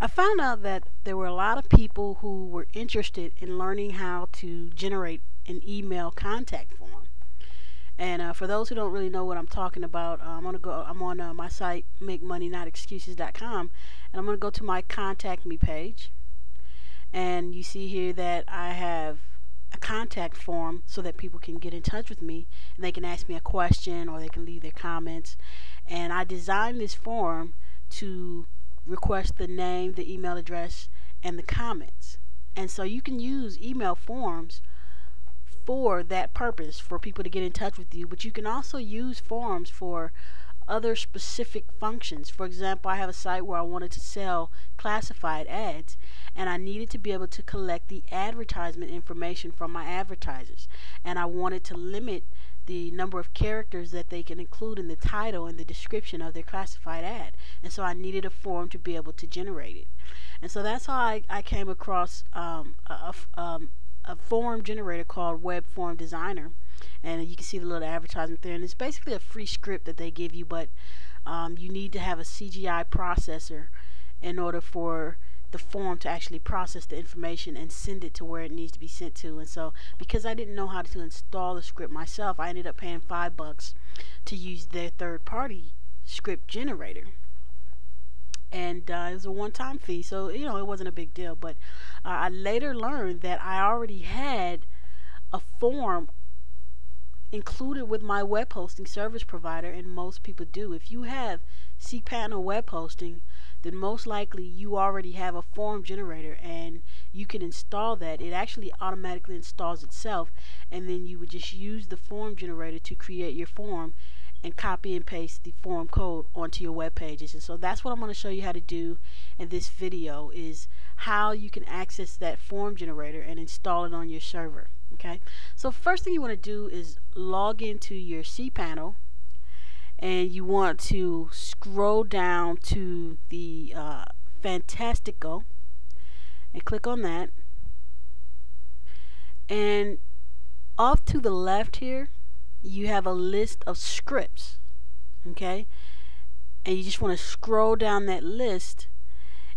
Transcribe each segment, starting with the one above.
I found out that there were a lot of people who were interested in learning how to generate an email contact form. And for those who don't really know what I'm talking about, I'm on my site MakeMoneyNotExcuses.com, and I'm going to go to my Contact Me page. And you see here that I have a contact form so that people can get in touch with me, and they can ask me a question or they can leave their comments. And I designed this form to request the name, the email address, and the comments. And so you can use email forms for that purpose, for people to get in touch with you, but you can also use forms for other specific functions. For example, I have a site where I wanted to sell classified ads, and I needed to be able to collect the advertisement information from my advertisers, and I wanted to limit the number of characters that they can include in the title and the description of their classified ad. And so I needed a form to be able to generate it. And so that's how I came across a form generator called Web Form Designer. And you can see the little advertisement there, and it's basically a free script that they give you, but you need to have a CGI processor in order for the form to actually process the information and send it to where it needs to be sent to. And so because I didn't know how to install the script myself, I ended up paying $5 to use their third-party script generator. And it was a one-time fee, so you know, it wasn't a big deal. But I later learned that I already had a form included with my web hosting service provider, and most people do. If you have cPanel web hosting, then most likely you already have a form generator, and you can install that. It actually automatically installs itself, and then you would just use the form generator to create your form and copy and paste the form code onto your web pages. And so that's what I'm going to show you how to do in this video, is how you can access that form generator and install it on your server. Okay, so first thing you want to do is log into your cPanel, and you want to scroll down to the Fantastico and click on that. And off to the left here you have a list of scripts, okay, and you just want to scroll down that list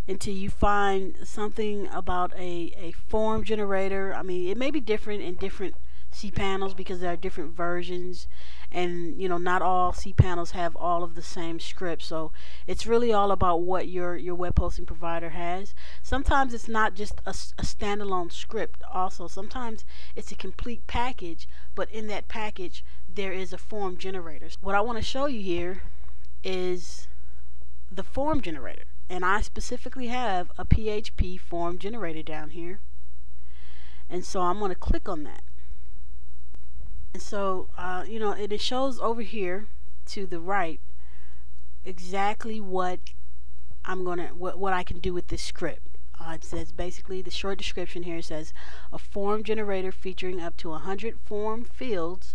until you find something about a form generator. I mean, it may be different in different cPanels because there are different versions, and you know, not all cPanels have all of the same scripts. So it's really all about what your web hosting provider has. Sometimes it's not just a standalone script. Also, sometimes it's a complete package, but in that package there is a form generator. So what I want to show you here is the form generator, and I specifically have a PHP form generator down here, and so I'm going to click on that. And so you know, it shows over here to the right exactly what I'm gonna what I can do with this script. It says basically, the short description here says a form generator featuring up to 100 form fields,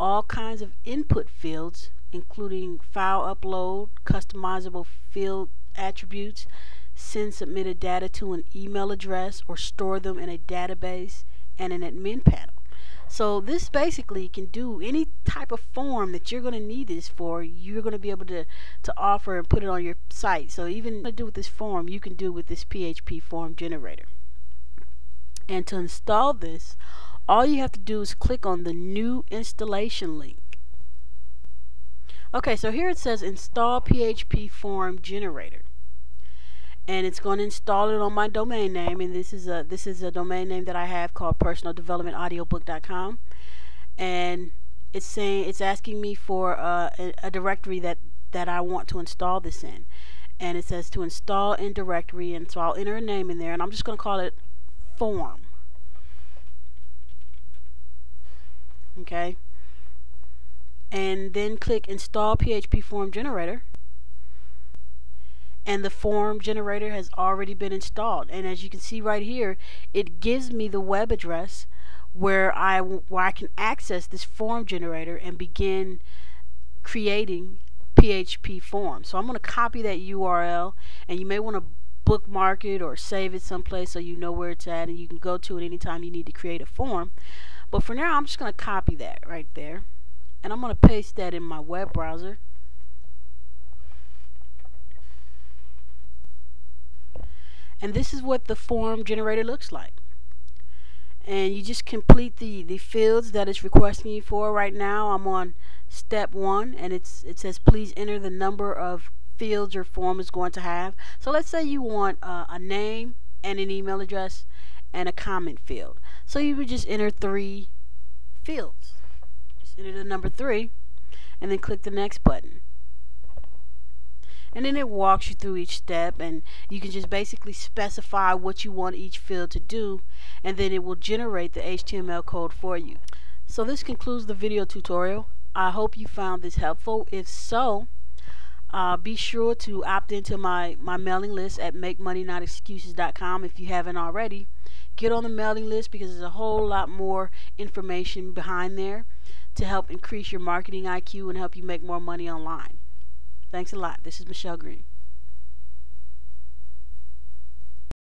all kinds of input fields including file upload, customizable field attributes, send submitted data to an email address or store them in a database, and an admin panel. So this basically can do any type of form that you're going to need this for. You're going to be able to offer and put it on your site. So even to do with this form, you can do with this PHP form generator. And to install this, all you have to do is click on the new installation link. Okay, so here it says install PHP form generator, and it's going to install it on my domain name. And this is a domain name that I have called personaldevelopmentaudiobook.com, and it's saying, it's asking me for a directory that I want to install this in, and it says to install in directory, and so I'll enter a name in there, and I'm just going to call it form. Okay, and then click install PHP form generator, and the form generator has already been installed. And as you can see right here, it gives me the web address where I can access this form generator and begin creating PHP forms. So I'm going to copy that URL, and you may want to bookmark it or save it someplace so you know where it's at, and you can go to it anytime you need to create a form. But for now, I'm just going to copy that right there, and I'm going to paste that in my web browser. And this is what the form generator looks like. And you just complete the fields that it's requesting you for. Right now I'm on step 1, and it says please enter the number of fields your form is going to have. So let's say you want a name and an email address and a comment field. So you would just enter 3 fields. Just enter the number 3 and then click the next button. And then it walks you through each step, and you can just basically specify what you want each field to do, and then it will generate the HTML code for you. So this concludes the video tutorial. I hope you found this helpful. If so, be sure to opt into my mailing list at MakeMoneyNotExcuses.com if you haven't already. Get on the mailing list because there's a whole lot more information behind there to help increase your marketing IQ and help you make more money online. Thanks a lot. This is Michelle Green.